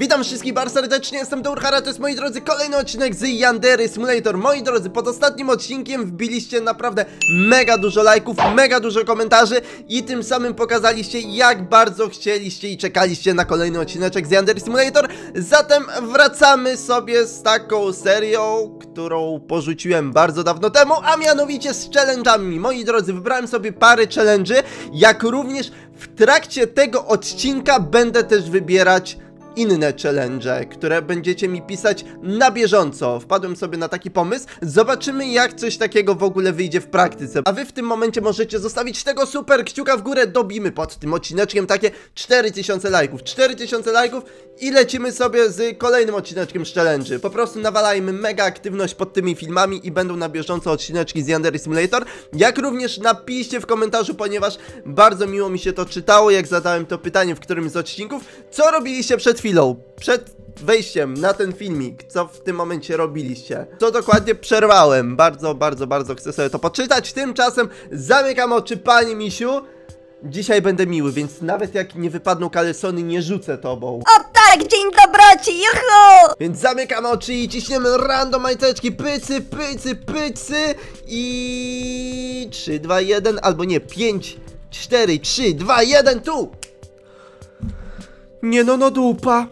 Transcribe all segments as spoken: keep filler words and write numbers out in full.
Witam wszystkich bardzo serdecznie, jestem TheUrhara, to jest, moi drodzy, kolejny odcinek z Yandere Simulator. Moi drodzy, pod ostatnim odcinkiem wbiliście naprawdę mega dużo lajków, mega dużo komentarzy i tym samym pokazaliście, jak bardzo chcieliście i czekaliście na kolejny odcineczek z Yandere Simulator. Zatem wracamy sobie z taką serią, którą porzuciłem bardzo dawno temu, a mianowicie z challenge'ami. Moi drodzy, wybrałem sobie parę challenge'y, jak również w trakcie tego odcinka będę też wybierać inne challenge, które będziecie mi pisać na bieżąco. Wpadłem sobie na taki pomysł. Zobaczymy, jak coś takiego w ogóle wyjdzie w praktyce. A wy w tym momencie możecie zostawić tego super kciuka w górę. Dobijmy pod tym odcineczkiem takie cztery tysiące lajków. cztery tysiące lajków i lecimy sobie z kolejnym odcineczkiem z challenge. Po prostu nawalajmy mega aktywność pod tymi filmami i będą na bieżąco odcineczki z Yandere Simulator. Jak również napiszcie w komentarzu, ponieważ bardzo miło mi się to czytało, jak zadałem to pytanie w którymś z odcinków. Co robiliście przed chwilą, przed wejściem na ten filmik, co w tym momencie robiliście? To dokładnie przerwałem. Bardzo, bardzo, bardzo chcę sobie to poczytać. Tymczasem zamykam oczy, pani misiu. Dzisiaj będę miły, więc nawet jak nie wypadną kalesony, nie rzucę tobą. O tak, dzień dobroci, juhu! Więc zamykam oczy i ciśniemy random majteczki. Pycy, pycy, pycy. I... trzy, dwa, jeden, albo nie, pięć, cztery, trzy, dwa, jeden, tu! Nie no, no dupa.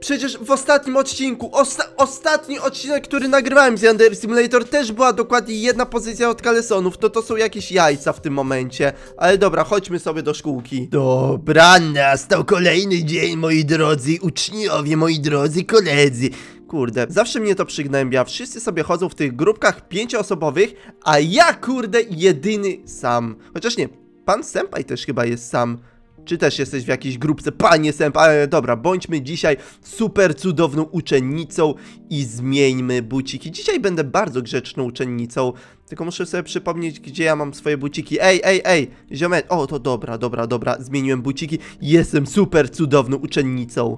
Przecież w ostatnim odcinku, osta ostatni odcinek, który nagrywałem z Yandere Simulator, też była dokładnie jedna pozycja od kalesonów. To to są jakieś jajca w tym momencie. Ale dobra, chodźmy sobie do szkółki. Dobra, nastał kolejny dzień, moi drodzy uczniowie, moi drodzy koledzy. Kurde, zawsze mnie to przygnębia. Wszyscy sobie chodzą w tych grupkach pięcioosobowych, a ja, kurde, jedyny sam. Chociaż nie, pan senpai też chyba jest sam. Czy też jesteś w jakiejś grupce, panie senpai? Ale dobra, bądźmy dzisiaj super cudowną uczennicą i zmieńmy buciki. Dzisiaj będę bardzo grzeczną uczennicą, tylko muszę sobie przypomnieć, gdzie ja mam swoje buciki. Ej, ej, ej, ziomek. O, to dobra, dobra, dobra, zmieniłem buciki. Jestem super cudowną uczennicą.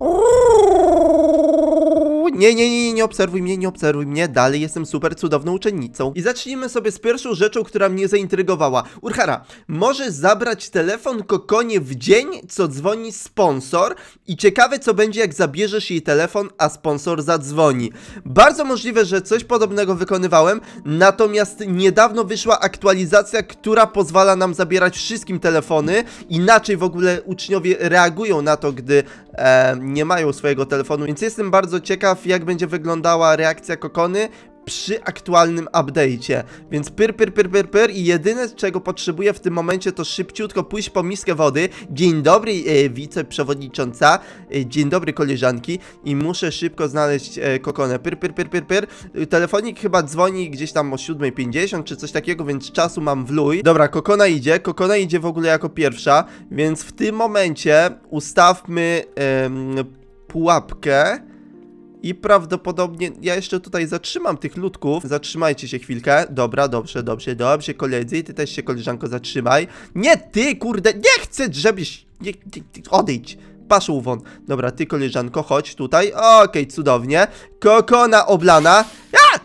Nie, nie, nie, nie obserwuj mnie, nie obserwuj mnie. Dalej jestem super cudowną uczennicą. I zacznijmy sobie z pierwszą rzeczą, która mnie zaintrygowała. Urhara, możesz zabrać telefon Kokonie w dzień, co dzwoni sponsor. I ciekawe, co będzie, jak zabierzesz jej telefon, a sponsor zadzwoni. Bardzo możliwe, że coś podobnego wykonywałem. Natomiast niedawno wyszła aktualizacja, która pozwala nam zabierać wszystkim telefony. Inaczej w ogóle uczniowie reagują na to, gdy e, nie mają swojego telefonu. Więc jestem bardzo ciekaw, jak będzie wyglądała reakcja Kokony przy aktualnym update'cie. Więc pyr, pyr, pyr, pyr, pyr. I jedyne, czego potrzebuję w tym momencie, to szybciutko pójść po miskę wody. Dzień dobry, e, wiceprzewodnicząca. E, dzień dobry, koleżanki. I muszę szybko znaleźć e, Kokonę. Pyr, pyr, pyr, pyr, pyr. Telefonik chyba dzwoni gdzieś tam o siódma pięćdziesiąt czy coś takiego, więc czasu mam w luj. Dobra, Kokona idzie. Kokona idzie w ogóle jako pierwsza. Więc w tym momencie ustawmy e, pułapkę. I prawdopodobnie ja jeszcze tutaj zatrzymam tych ludków. Zatrzymajcie się chwilkę. Dobra, dobrze, dobrze, dobrze, koledzy. I ty też się, koleżanko, zatrzymaj. Nie ty, kurde, nie chcę drzebić. Nie, ty, ty, odejdź. Paszą won. Dobra, ty, koleżanko, chodź tutaj. Okej, okay, cudownie. Kokona oblana. A!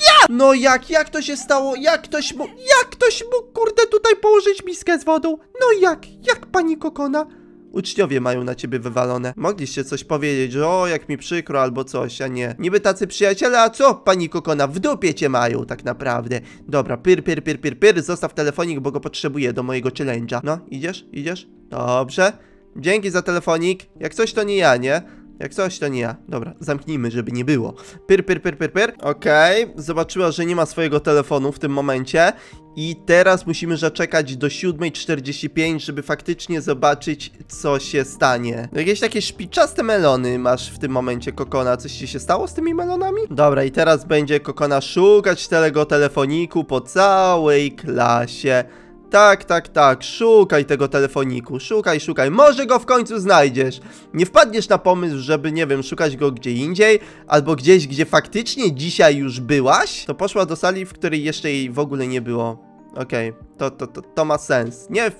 Ja! No jak, jak to się stało? Jak ktoś mógł, jak ktoś mógł, kurde, tutaj położyć miskę z wodą? No jak, jak pani Kokona? Uczniowie mają na ciebie wywalone. Mogliście coś powiedzieć, że o, jak mi przykro albo coś, a nie. Niby tacy przyjaciele, a co, pani Kokona, w dupie cię mają tak naprawdę. Dobra, pyr, pyr, pyr, pyr, pyr, zostaw telefonik, bo go potrzebuję do mojego challenge'a. No, idziesz, idziesz? Dobrze. Dzięki za telefonik. Jak coś, to nie ja, nie? Jak coś, to nie ja. Dobra, zamknijmy, żeby nie było. Pyr, pyr, pyr, pyr, pyr. Okej, okay. Zobaczyła, że nie ma swojego telefonu w tym momencie. I teraz musimy zaczekać do siódmej czterdzieści pięć, żeby faktycznie zobaczyć, co się stanie. Jakieś takie szpiczaste melony masz w tym momencie, Kokona. Coś ci się stało z tymi melonami? Dobra, i teraz będzie Kokona szukać tego telefoniku po całej klasie. Tak, tak, tak, szukaj tego telefoniku, szukaj, szukaj, może go w końcu znajdziesz. Nie wpadniesz na pomysł, żeby, nie wiem, szukać go gdzie indziej, albo gdzieś, gdzie faktycznie dzisiaj już byłaś. To poszła do sali, w której jeszcze jej w ogóle nie było. Okej, okay. to, to, to, to ma sens. Nie w,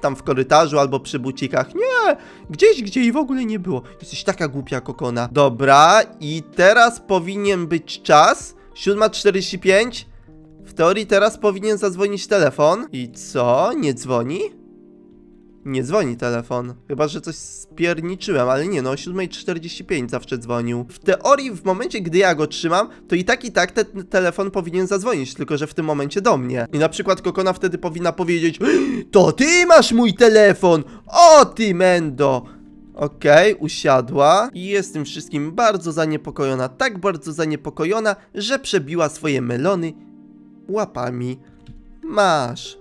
tam w korytarzu albo przy bucikach, nie, gdzieś, gdzie jej w ogóle nie było. Jesteś taka głupia, Kokona. Dobra, i teraz powinien być czas, siódma czterdzieści pięć. W teorii teraz powinien zadzwonić telefon. I co? Nie dzwoni? Nie dzwoni telefon. Chyba że coś spierniczyłem, ale nie, no o siódma czterdzieści pięć zawsze dzwonił. W teorii w momencie, gdy ja go trzymam, to i tak i tak ten telefon powinien zadzwonić, tylko że w tym momencie do mnie. I na przykład Kokona wtedy powinna powiedzieć: to ty masz mój telefon! O ty mendo! Okej, okay, usiadła i jest tym wszystkim bardzo zaniepokojona, tak bardzo zaniepokojona, że przebiła swoje melony łapami. Masz.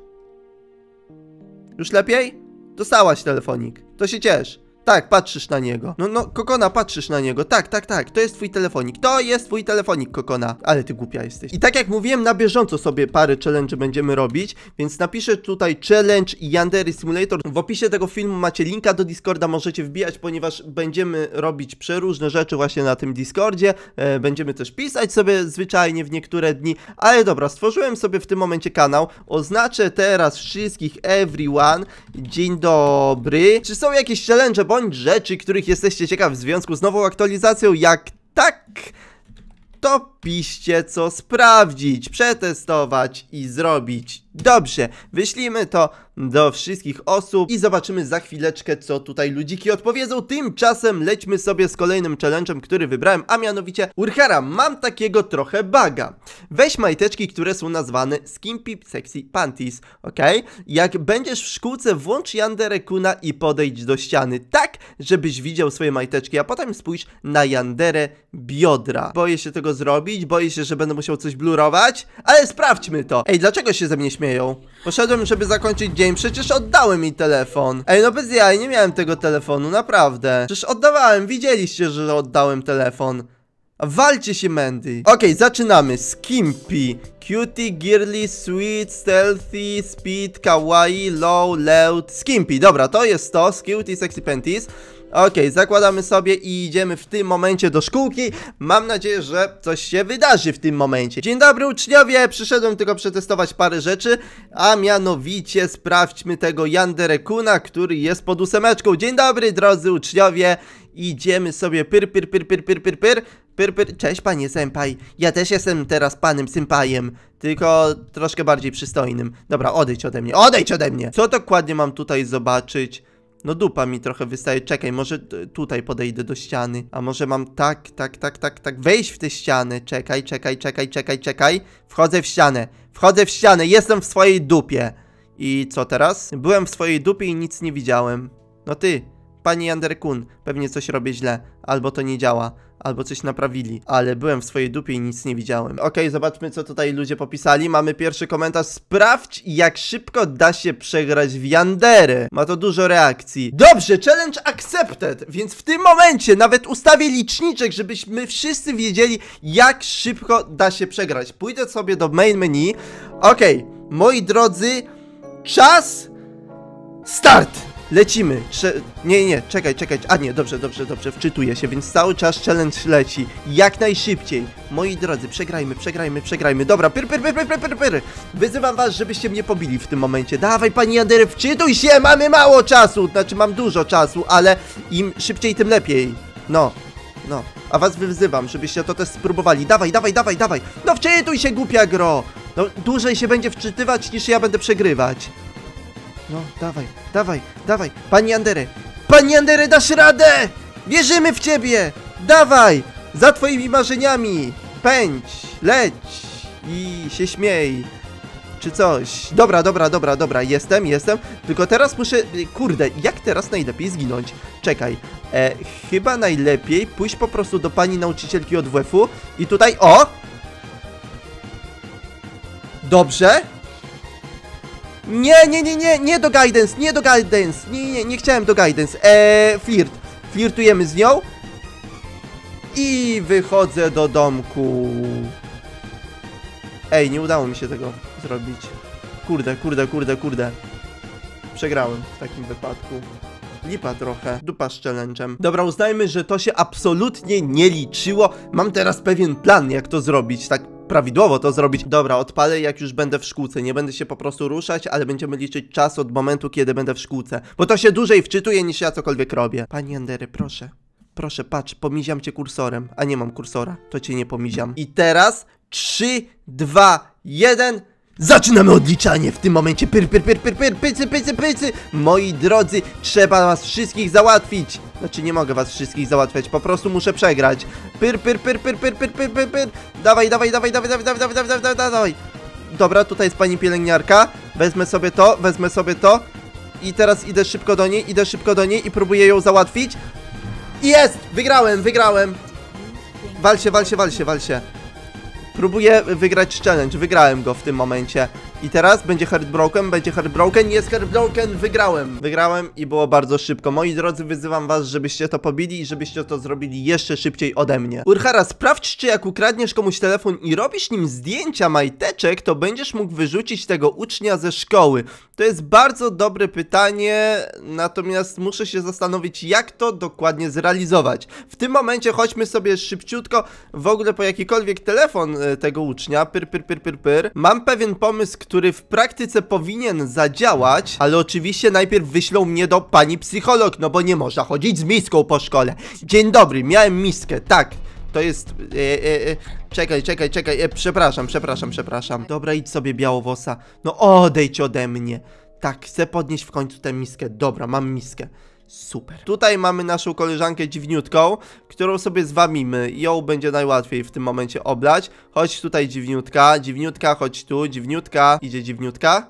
Już lepiej? Dostałaś telefonik, to się ciesz. Tak, patrzysz na niego. No, no, Kokona, patrzysz na niego. Tak, tak, tak, to jest twój telefonik. To jest twój telefonik, Kokona. Ale ty głupia jesteś. I tak jak mówiłem, na bieżąco sobie parę challenge będziemy robić, więc napiszę tutaj challenge Yandere Simulator. W opisie tego filmu macie linka do Discorda, możecie wbijać, ponieważ będziemy robić przeróżne rzeczy właśnie na tym Discordzie. E, będziemy też pisać sobie zwyczajnie w niektóre dni. Ale dobra, stworzyłem sobie w tym momencie kanał. Oznaczę teraz wszystkich everyone. Dzień dobry. Czy są jakieś challenge bądź rzeczy, których jesteście ciekaw w związku z nową aktualizacją? Jak tak, to piszcie, co sprawdzić, przetestować i zrobić. Dobrze, wyślijmy to do wszystkich osób i zobaczymy za chwileczkę, co tutaj ludziki odpowiedzą. Tymczasem lećmy sobie z kolejnym challenge'em, który wybrałem, a mianowicie: Urhara, mam takiego trochę baga. Weź majteczki, które są nazwane Skimpy Sexy Panties, ok? Jak będziesz w szkółce, włącz Yandere Kuna i podejdź do ściany, tak, żebyś widział swoje majteczki, a potem spójrz na Yandere biodra. Boję się tego zrobić, boję się, że będę musiał coś blurować, ale sprawdźmy to. Ej, dlaczego się ze mnie śmieją? Poszedłem, żeby zakończyć dzień, przecież oddałem mi telefon. Ej, no bez jaj, nie miałem tego telefonu, naprawdę. Przecież oddawałem, widzieliście, że oddałem telefon. Walcie się, Mandy. Okej, okay, zaczynamy. Skimpy, cutie, girly, sweet, stealthy, speed, kawaii, low, loud. Skimpy, dobra, to jest to, cutie, sexy panties. Okej, okay, zakładamy sobie i idziemy w tym momencie do szkółki. Mam nadzieję, że coś się wydarzy w tym momencie. Dzień dobry, uczniowie, przyszedłem tylko przetestować parę rzeczy, a mianowicie sprawdźmy tego Yandere Kuna, który jest pod ósemeczką. Dzień dobry, drodzy uczniowie. Idziemy sobie pyr, pyr, pyr, pyr, pyr, pyr, pyr, pyr, pyr. Cześć, panie senpai. Ja też jestem teraz panem senpaiem, tylko troszkę bardziej przystojnym. Dobra, odejdź ode mnie, odejdź ode mnie. Co dokładnie mam tutaj zobaczyć? No dupa mi trochę wystaje, czekaj, może tutaj podejdę do ściany. A może mam tak, tak, tak, tak, tak, wejść w tę ścianę. Czekaj, czekaj, czekaj, czekaj, czekaj. Wchodzę w ścianę, wchodzę w ścianę, jestem w swojej dupie. I co teraz? Byłem w swojej dupie i nic nie widziałem. No ty, pani Yandere Kun, pewnie coś robię źle, albo to nie działa, albo coś naprawili, ale byłem w swojej dupie i nic nie widziałem. Okej, okay, zobaczmy, co tutaj ludzie popisali. Mamy pierwszy komentarz: sprawdź, jak szybko da się przegrać w Yandere. Ma to dużo reakcji. Dobrze, challenge accepted, więc w tym momencie nawet ustawię liczniczek, żebyśmy wszyscy wiedzieli, jak szybko da się przegrać. Pójdę sobie do main menu. Okej, okay, moi drodzy, czas start! Lecimy, Trze nie, nie, czekaj, czekaj, a nie, dobrze, dobrze, dobrze, wczytuję się, więc cały czas challenge leci, jak najszybciej. Moi drodzy, przegrajmy, przegrajmy, przegrajmy, dobra, pyr, pyr, pyr, pyr, pyr, pyr. Wyzywam was, żebyście mnie pobili w tym momencie. Dawaj, pani Yandere, wczytuj się, mamy mało czasu, znaczy mam dużo czasu, ale im szybciej, tym lepiej. No, no, a was wyzywam, żebyście to też spróbowali, dawaj, dawaj, dawaj, dawaj, no wczytuj się, głupia gro. No, dłużej się będzie wczytywać, niż ja będę przegrywać. No, dawaj, dawaj, dawaj, pani Yandere, pani Yandere, dasz radę! Wierzymy w ciebie! Dawaj! Za twoimi marzeniami! Pędź, leć i się śmiej, czy coś. Dobra, dobra, dobra, dobra, jestem, jestem, tylko teraz muszę, kurde, jak teraz najlepiej zginąć? Czekaj, e, chyba najlepiej pójść po prostu do pani nauczycielki od W F-u i tutaj, o! Dobrze? Nie, nie, nie, nie, nie do guidance, nie do guidance, nie, nie, nie chciałem do guidance. Eee, flirt, flirtujemy z nią i wychodzę do domku. Ej, nie udało mi się tego zrobić. Kurde, kurde, kurde, kurde. Przegrałem w takim wypadku. Lipa trochę, dupa z challenge'em. Dobra, uznajmy, że to się absolutnie nie liczyło. Mam teraz pewien plan, jak to zrobić, tak prawidłowo to zrobić. Dobra, odpalę, jak już będę w szkółce. Nie będę się po prostu ruszać, ale będziemy liczyć czas od momentu, kiedy będę w szkółce, bo to się dłużej wczytuje, niż ja cokolwiek robię. Pani Yandere, proszę, proszę, patrz, pomiziam cię kursorem. A nie mam kursora, to cię nie pomiziam. I teraz trzy, dwa, jeden... Zaczynamy odliczanie w tym momencie. Pyr, pyr, pyr, pyr, pyr, pycy, pycy, pycy. Moi drodzy, trzeba was wszystkich załatwić. Znaczy nie mogę was wszystkich załatwiać, po prostu muszę przegrać. Pyr, pyr, pyr, pyr, pyr, pyr, pyr, pyr, pyr. Dawaj, dawaj, dawaj, dawaj, dawaj, dawaj, dawaj, dawaj, dawaj. Dobra, tutaj jest pani pielęgniarka. Wezmę sobie to, wezmę sobie to. I teraz idę szybko do niej, idę szybko do niej i próbuję ją załatwić. Jest! Wygrałem, wygrałem. Wal się, wal się, wal się, wal się. Próbuję wygrać challenge, wygrałem go w tym momencie. I teraz będzie heartbroken, będzie heartbroken, jest heartbroken, wygrałem. Wygrałem i było bardzo szybko. Moi drodzy, wyzywam was, żebyście to pobili i żebyście to zrobili jeszcze szybciej ode mnie. Urhara, sprawdź, czy jak ukradniesz komuś telefon i robisz nim zdjęcia majteczek, to będziesz mógł wyrzucić tego ucznia ze szkoły. To jest bardzo dobre pytanie, natomiast muszę się zastanowić, jak to dokładnie zrealizować. W tym momencie chodźmy sobie szybciutko w ogóle po jakikolwiek telefon tego ucznia. Pyr, pyr, pyr, pyr, pyr. Mam pewien pomysł, który w praktyce powinien zadziałać, ale oczywiście najpierw wyślą mnie do pani psycholog, no bo nie można chodzić z miską po szkole. Dzień dobry, miałem miskę, tak, to jest... E, e, e. Czekaj, czekaj, czekaj, e, przepraszam, przepraszam, przepraszam. Dobra, idź sobie białowłosa, no odejdź ode mnie. Tak, chcę podnieść w końcu tę miskę, dobra, mam miskę. Super. Tutaj mamy naszą koleżankę dziwniutką, którą sobie zwamimy. Ją będzie najłatwiej w tym momencie oblać. Chodź tutaj dziwniutka, dziwniutka, chodź tu, dziwniutka. Idzie dziwniutka.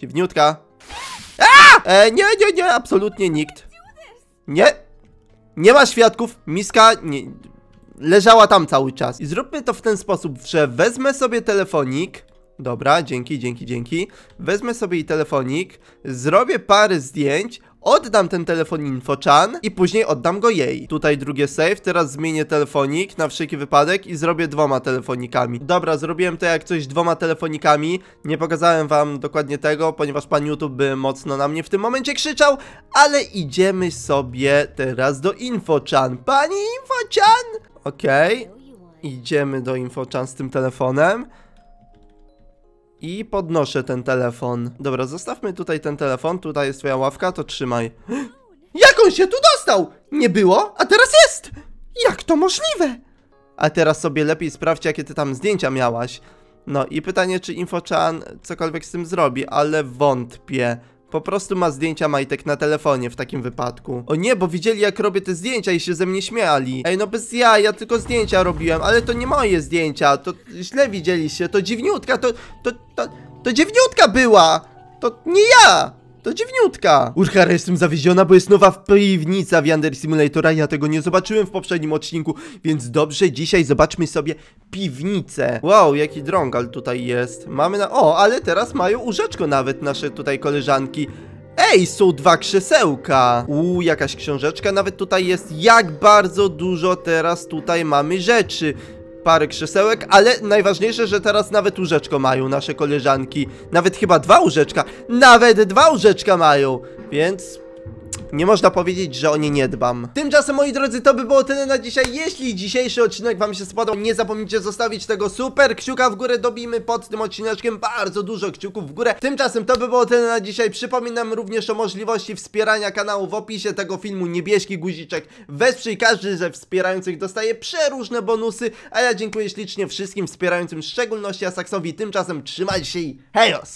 Dziwniutka. A! E, nie, nie, nie, absolutnie nikt. Nie. Nie ma świadków. Miska nie, leżała tam cały czas. I zróbmy to w ten sposób, że wezmę sobie telefonik. Dobra, dzięki, dzięki, dzięki. Wezmę sobie i telefonik. Zrobię parę zdjęć. Oddam ten telefon InfoChan i później oddam go jej. Tutaj drugie save, teraz zmienię telefonik na wszelki wypadek i zrobię dwoma telefonikami. Dobra, zrobiłem to jak coś dwoma telefonikami. Nie pokazałem wam dokładnie tego, ponieważ pan YouTube by mocno na mnie w tym momencie krzyczał. Ale idziemy sobie teraz do InfoChan. Pani InfoChan! Okej, okay. Idziemy do InfoChan z tym telefonem. I podnoszę ten telefon. Dobra, zostawmy tutaj ten telefon. Tutaj jest twoja ławka, to trzymaj. Jak on się tu dostał? Nie było, a teraz jest! Jak to możliwe? A teraz sobie lepiej sprawdź, jakie ty tam zdjęcia miałaś. No i pytanie, czy InfoChan cokolwiek z tym zrobi, ale wątpię. Po prostu ma zdjęcia majtek na telefonie w takim wypadku. O nie, bo widzieli, jak robię te zdjęcia i się ze mnie śmiali. Ej, no bez ja, ja tylko zdjęcia robiłem, ale to nie moje zdjęcia. To źle widzieliście, to dziwniutka, to, to, to, to dziwniutka była. To nie ja, to dziwniutka. Urhara, jestem zawieziona, bo jest nowa piwnica w Yandere Simulatora. Ja tego nie zobaczyłem w poprzednim odcinku, więc dobrze, dzisiaj zobaczmy sobie piwnicę. Wow, jaki drągal tutaj jest. Mamy na... O, ale teraz mają łóżeczko nawet nasze tutaj koleżanki. Ej, są dwa krzesełka. Uuu, jakaś książeczka nawet tutaj jest. Jak bardzo dużo teraz tutaj mamy rzeczy. Parę krzesełek, ale najważniejsze, że teraz nawet łóżeczko mają nasze koleżanki. Nawet chyba dwa łóżeczka. Nawet dwa łóżeczka mają, więc... nie można powiedzieć, że o nie nie dbam. Tymczasem, moi drodzy, to by było tyle na dzisiaj. Jeśli dzisiejszy odcinek wam się spodobał, nie zapomnijcie zostawić tego super kciuka w górę. Dobijmy pod tym odcineczkiem bardzo dużo kciuków w górę. Tymczasem to by było tyle na dzisiaj. Przypominam również o możliwości wspierania kanału. W opisie tego filmu niebieski guziczek wesprzyj. Każdy ze wspierających dostaje przeróżne bonusy. A ja dziękuję ślicznie wszystkim wspierającym, w szczególności Asaksowi. Tymczasem trzymajcie się i hejos!